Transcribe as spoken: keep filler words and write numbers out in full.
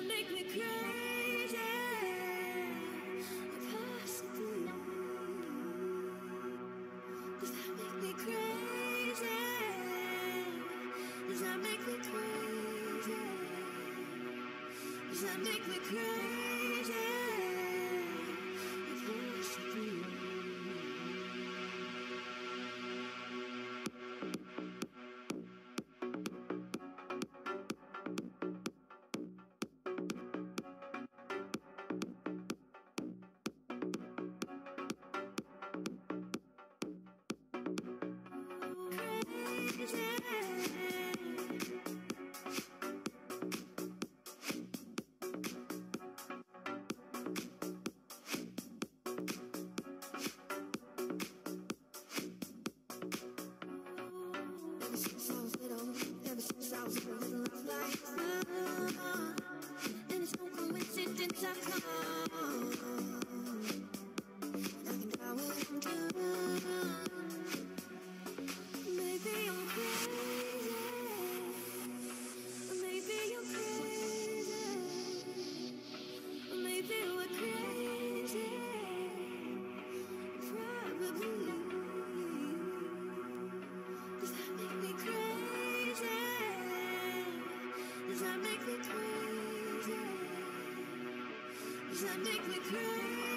Does that make me crazy? Does that make me crazy?